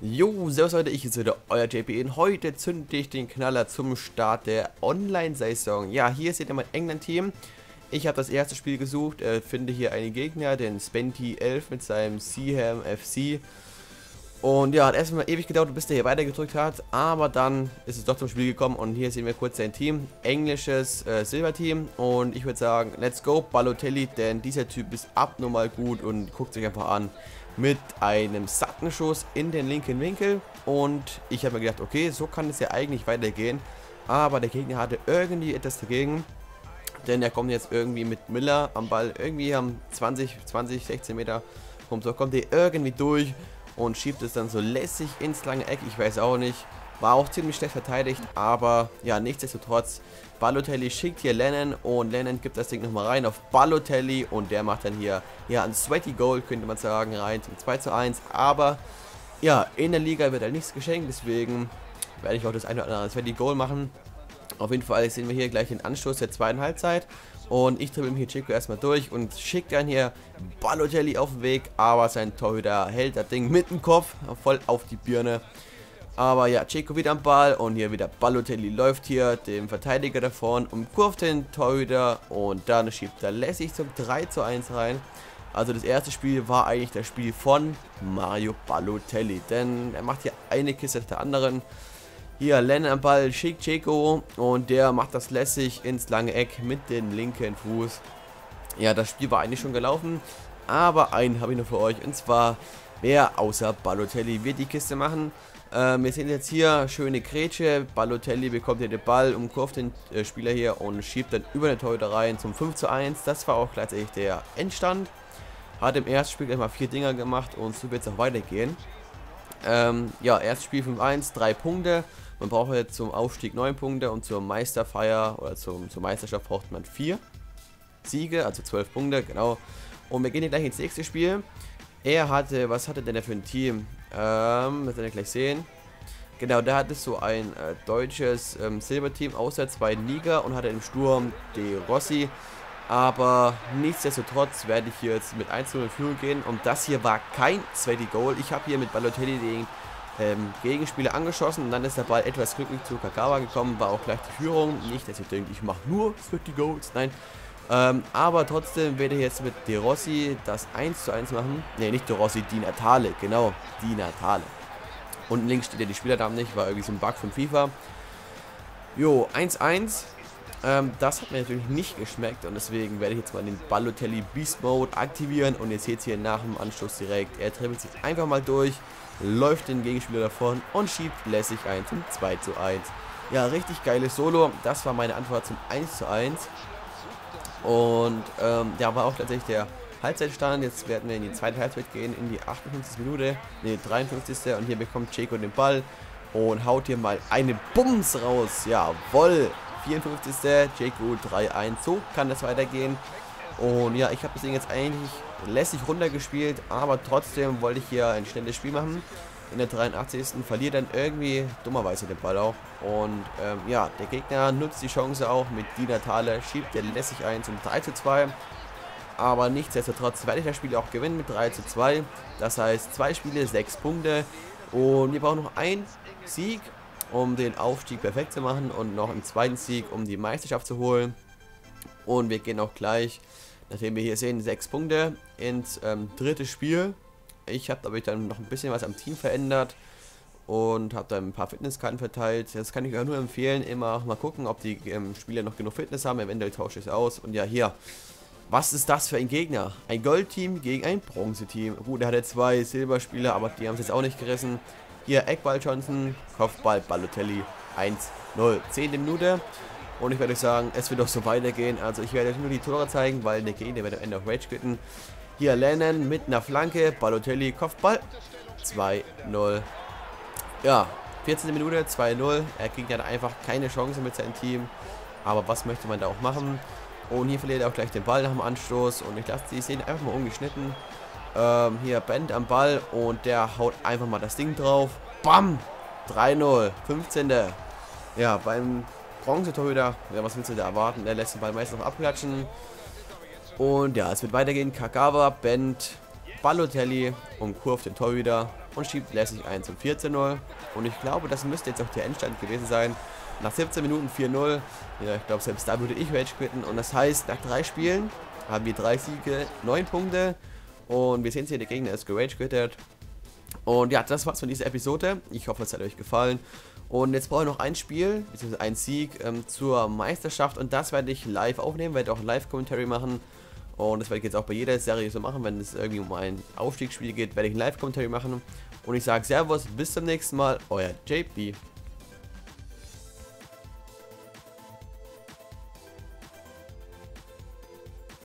Jo, servus Leute, ich bin wieder euer JPN. Heute zünde ich den Knaller zum Start der Online-Saison. Ja, hier seht ihr mein England-Team. Ich habe das erste Spiel gesucht, finde hier einen Gegner, den Spenty-11 mit seinem Seaham FC. Und ja, hat erstmal ewig gedauert, bis der hier weitergedrückt hat, aber dann ist es doch zum Spiel gekommen und hier sehen wir kurz sein Team. Englisches Silberteam und ich würde sagen, let's go Balotelli, denn dieser Typ ist abnormal gut und guckt sich einfach an. Mit einem satten Schuss in den linken Winkel und ich habe mir gedacht, okay, so kann es ja eigentlich weitergehen, aber der Gegner hatte irgendwie etwas dagegen, denn er kommt jetzt irgendwie mit Miller am Ball, irgendwie am 16 Meter rum, so kommt er irgendwie durch und schiebt es dann so lässig ins lange Eck, ich weiß auch nicht. War auch ziemlich schlecht verteidigt, aber ja, nichtsdestotrotz, Balotelli schickt hier Lennon und Lennon gibt das Ding nochmal rein auf Balotelli und der macht dann hier, ja, ein sweaty Goal, könnte man sagen, rein zum 2:1, aber ja, in der Liga wird halt nichts geschenkt, deswegen werde ich auch das eine oder andere sweaty Goal machen. Auf jeden Fall sehen wir hier gleich den Anstoß der zweiten Halbzeit und ich dribbel hier Checo erstmal durch und schickt dann hier Balotelli auf den Weg, aber sein Torhüter hält das Ding mit dem Kopf, voll auf die Birne. Aber ja, Checo wieder am Ball und hier wieder Balotelli läuft hier dem Verteidiger davon, umkurvt den Torhüter und dann schiebt er lässig zum 3:1 rein. Also das erste Spiel war eigentlich das Spiel von Mario Balotelli, denn er macht hier eine Kiste nach der anderen. Hier Lennon am Ball, schickt Checo und der macht das lässig ins lange Eck mit dem linken Fuß. Ja, das Spiel war eigentlich schon gelaufen, aber einen habe ich noch für euch und zwar, wer außer Balotelli wird die Kiste machen? Wir sehen jetzt hier schöne Grätsche, Balotelli bekommt hier den Ball, umkurvt den Spieler hier und schiebt dann über den Torhüter rein zum 5:1. Das war auch gleichzeitig der Endstand. Hat im ersten Spiel gleich mal 4 Dinger gemacht und so wird es auch weitergehen. Ja, erstes Spiel 5:1, 3 Punkte. Man braucht jetzt zum Aufstieg 9 Punkte und zur Meisterfeier oder zur Meisterschaft braucht man 4 Siege, also 12 Punkte, genau. Und wir gehen hier gleich ins nächste Spiel. Er hatte, was hatte denn er für ein Team? Das werden wir gleich sehen. Genau, da hatte so ein deutsches Silberteam aus der 2. Liga und hatte im Sturm De Rossi. Aber nichtsdestotrotz werde ich hier jetzt mit 1:0 in Führung gehen. Und das hier war kein zweite Goal. Ich habe hier mit Balotelli den Gegenspieler angeschossen und dann ist der Ball etwas glücklich zu Kagawa gekommen. War auch gleich die Führung. Nicht, dass ich denke, ich mache nur 40 Goals. Nein. Aber trotzdem werde ich jetzt mit De Rossi das 1:1 machen. Ne, nicht De Rossi, Di Natale, genau, Di Natale. Unten links steht ja die Spielernamen nicht, war irgendwie so ein Bug von FIFA. Jo, 1:1. Das hat mir natürlich nicht geschmeckt und deswegen werde ich jetzt mal den Balotelli Beast Mode aktivieren. Und jetzt seht ihr nach dem Anschluss direkt, er dribbelt sich einfach mal durch, läuft den Gegenspieler davon und schiebt lässig ein zum 2:1. Ja, richtig geiles Solo, das war meine Antwort zum 1:1. Und ja, war auch tatsächlich der Halbzeitstand. Jetzt werden wir in die zweite Halbzeit gehen, in die 58. Minute, ne, 53. Und hier bekommt Checo den Ball und haut hier mal eine Bums raus. Jawohl, 54. Checo 3:1. So kann das weitergehen. Und ja, ich habe das Ding jetzt eigentlich lässig runtergespielt, aber trotzdem wollte ich hier ein schnelles Spiel machen. In der 83. verliert dann irgendwie dummerweise den Ball auch. Und ja, der Gegner nutzt die Chance auch mit Di Natale, schiebt der lässig ein zum 3:2. Aber nichtsdestotrotz werde ich das Spiel auch gewinnen mit 3:2. Das heißt, 2 Spiele, 6 Punkte. Und wir brauchen noch einen Sieg, um den Aufstieg perfekt zu machen. Und noch einen zweiten Sieg, um die Meisterschaft zu holen. Und wir gehen auch gleich, nachdem wir hier sehen, 6 Punkte ins dritte Spiel. Ich habe aber dann noch ein bisschen was am Team verändert und habe dann ein paar Fitnesskarten verteilt. Das kann ich euch nur empfehlen, immer mal gucken, ob die Spieler noch genug Fitness haben. Eventuell tausche ich es aus. Und ja, hier, was ist das für ein Gegner? Ein Goldteam gegen ein Bronzeteam. Gut, er hatte 2 Silberspieler, aber die haben es jetzt auch nicht gerissen. Hier Eckball Johnson, Kopfball Balotelli, 1:0, 10. Minute. Und ich werde euch sagen, es wird auch so weitergehen. Also ich werde euch nur die Tore zeigen, weil der Gegner wird am Ende auf Rage quitten. Hier Lennon mit einer Flanke, Balotelli, Kopfball, 2:0. Ja, 14. Minute, 2:0. Er kriegt dann einfach keine Chance mit seinem Team. Aber was möchte man da auch machen? Und hier verliert er auch gleich den Ball nach dem Anstoß. Und ich lasse die Szene einfach mal ungeschnitten. Hier Bend am Ball und der haut einfach mal das Ding drauf. Bam! 3:0, 15. Ja, beim Bronzetorhüter, ja, was willst du da erwarten? Der lässt den Ball meistens noch abklatschen. Und ja, es wird weitergehen. Kagawa, Bend, Balotelli umkurvt den Torhüter und schiebt lässig 1 zum 4:0. Und ich glaube, das müsste jetzt auch der Endstand gewesen sein. Nach 17 Minuten 4:0. Ja, ich glaube, selbst da würde ich Rage quitten. Und das heißt, nach 3 Spielen haben wir 3 Siege, 9 Punkte. Und wir sehen es hier, der Gegner ist gerage quittet. Und ja, das war's von dieser Episode. Ich hoffe, es hat euch gefallen. Und jetzt brauche ich noch ein Spiel, beziehungsweise einen Sieg zur Meisterschaft. Und das werde ich live aufnehmen, werde auch Live-Commentary machen. Und das werde ich jetzt auch bei jeder Serie so machen. Wenn es irgendwie um ein Aufstiegsspiel geht, werde ich ein Live-Commentary machen. Und ich sage Servus, bis zum nächsten Mal, euer JP.